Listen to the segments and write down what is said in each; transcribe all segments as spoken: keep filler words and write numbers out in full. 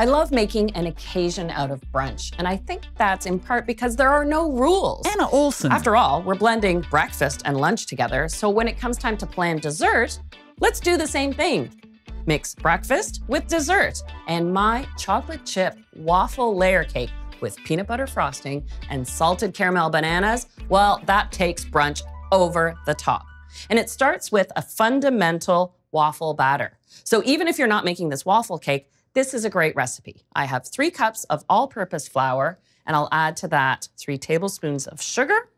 I love making an occasion out of brunch, and I think that's in part because there are no rules. Anna Olson. After all, we're blending breakfast and lunch together, so when it comes time to plan dessert, let's do the same thing. Mix breakfast with dessert and my chocolate chip waffle layer cake with peanut butter frosting and salted caramel bananas, well, that takes brunch over the top. And it starts with a fundamental waffle batter. So even if you're not making this waffle cake, this is a great recipe. I have three cups of all-purpose flour, and I'll add to that three tablespoons of sugar,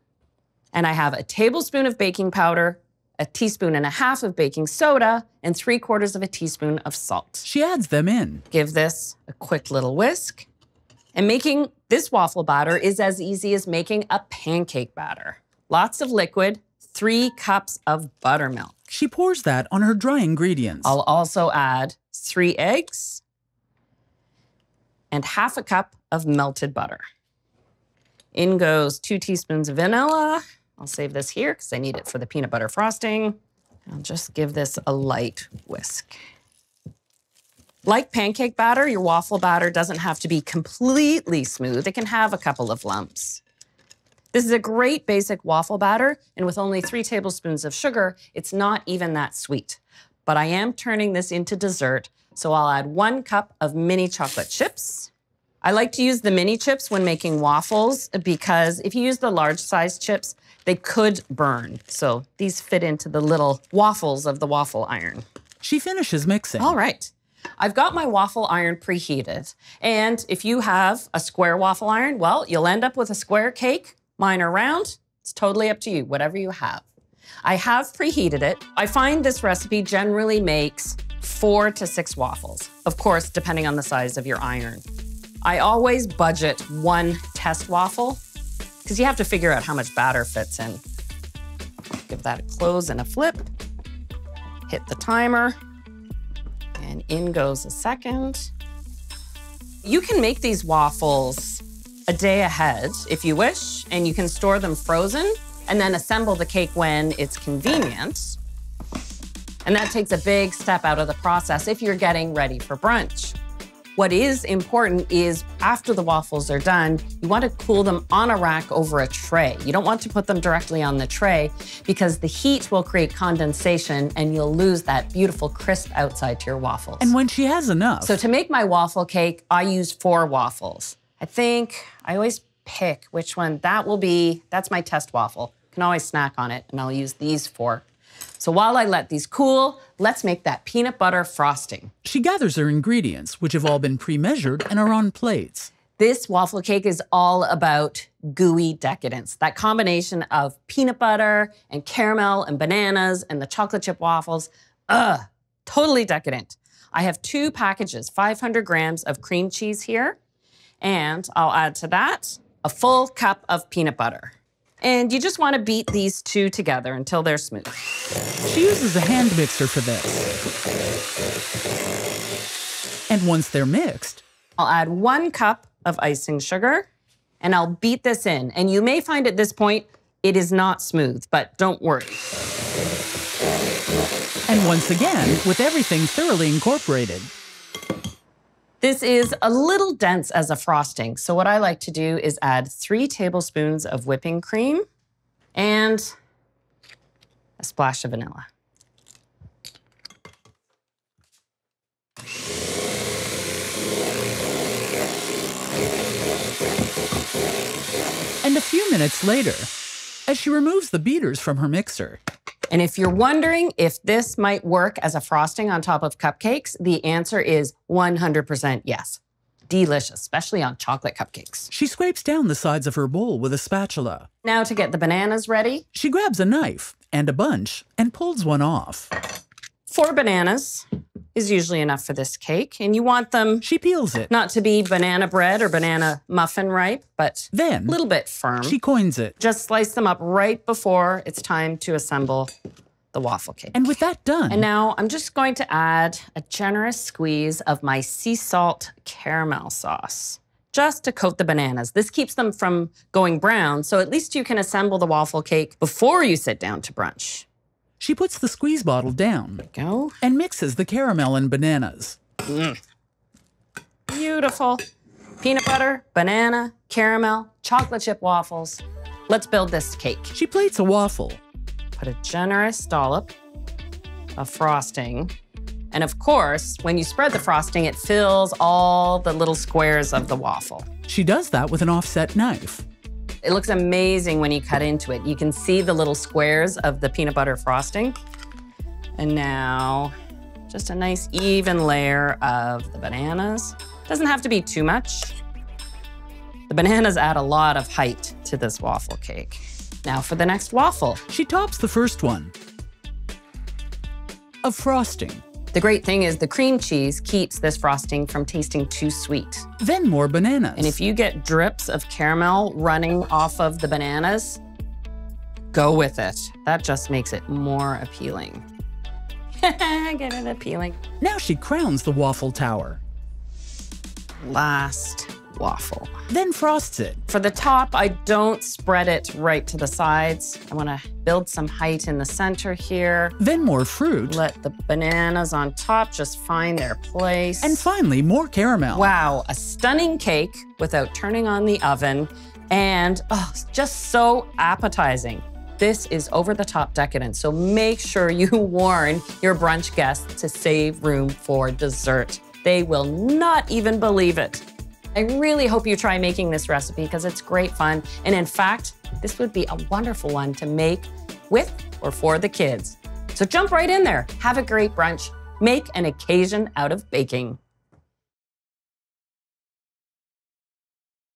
and I have a tablespoon of baking powder, a teaspoon and a half of baking soda, and three quarters of a teaspoon of salt. She adds them in. Give this a quick little whisk. And making this waffle batter is as easy as making a pancake batter. Lots of liquid, three cups of buttermilk. She pours that on her dry ingredients. I'll also add three eggs and half a cup of melted butter. In goes two teaspoons of vanilla. I'll save this here because I need it for the peanut butter frosting. I'll just give this a light whisk. Like pancake batter, your waffle batter doesn't have to be completely smooth. It can have a couple of lumps. This is a great basic waffle batter, and with only three tablespoons of sugar, it's not even that sweet. But I am turning this into dessert, so I'll add one cup of mini chocolate chips. I like to use the mini chips when making waffles because if you use the large size chips, they could burn. So these fit into the little waffles of the waffle iron. She finishes mixing. All right. I've got my waffle iron preheated, and if you have a square waffle iron, well, you'll end up with a square cake. Mine are round. It's totally up to you, whatever you have. I have preheated it. I find this recipe generally makes four to six waffles, of course, depending on the size of your iron. I always budget one test waffle because you have to figure out how much batter fits in. Give that a close and a flip. Hit the timer. And in goes a second. You can make these waffles a day ahead if you wish, and you can store them frozen and then assemble the cake when it's convenient. And that takes a big step out of the process if you're getting ready for brunch. What is important is after the waffles are done, you want to cool them on a rack over a tray. You don't want to put them directly on the tray because the heat will create condensation and you'll lose that beautiful crisp outside to your waffles. And when she has enough. So to make my waffle cake, I use four waffles. I think I always pick which one that will be. That's my test waffle. You can always snack on it, and I'll use these four. So while I let these cool, let's make that peanut butter frosting. She gathers her ingredients, which have all been pre-measured and are on plates. This waffle cake is all about gooey decadence, that combination of peanut butter and caramel and bananas and the chocolate chip waffles. Ugh, totally decadent. I have two packages, five hundred grams of cream cheese here, and I'll add to that a full cup of peanut butter. And you just want to beat these two together until they're smooth. She uses a hand mixer for this. And once they're mixed, I'll add one cup of icing sugar, and I'll beat this in. And you may find at this point it is not smooth, but don't worry. And once again, with everything thoroughly incorporated. This is a little dense as a frosting, so what I like to do is add three tablespoons of whipping cream and a splash of vanilla. And a few minutes later, as she removes the beaters from her mixer. And if you're wondering if this might work as a frosting on top of cupcakes, the answer is one hundred percent yes. Delicious, especially on chocolate cupcakes. She scrapes down the sides of her bowl with a spatula. Now to get the bananas ready. She grabs a knife and a bunch and pulls one off. Four bananas is usually enough for this cake, and you want them... She peels it. Not to be banana bread or banana muffin ripe, but then, a little bit firm. She coins it. Just slice them up right before it's time to assemble the waffle cake. And with that done... And now I'm just going to add a generous squeeze of my sea salt caramel sauce, just to coat the bananas. This keeps them from going brown, so at least you can assemble the waffle cake before you sit down to brunch. She puts the squeeze bottle down. There we go. And mixes the caramel and bananas. Mm. Beautiful. Peanut butter, banana, caramel, chocolate chip waffles. Let's build this cake. She plates a waffle. Put a generous dollop of frosting. And of course, when you spread the frosting, it fills all the little squares of the waffle. She does that with an offset knife. It looks amazing when you cut into it. You can see the little squares of the peanut butter frosting. And now, just a nice even layer of the bananas. Doesn't have to be too much. The bananas add a lot of height to this waffle cake. Now for the next waffle. She tops the first one of frosting. The great thing is the cream cheese keeps this frosting from tasting too sweet. Then more bananas. And if you get drips of caramel running off of the bananas, go with it. That just makes it more appealing. Get it appealing. Now she crowns the waffle tower. Last waffle. Then frosts it. For the top, I don't spread it right to the sides. I want to build some height in the center here. Then more fruit. Let the bananas on top just find their place. And finally, more caramel. Wow, a stunning cake without turning on the oven. And oh, just so appetizing. This is over-the-top decadent, so make sure you warn your brunch guests to save room for dessert. They will not even believe it. I really hope you try making this recipe because it's great fun. And in fact, this would be a wonderful one to make with or for the kids. So jump right in there, have a great brunch, make an occasion out of baking.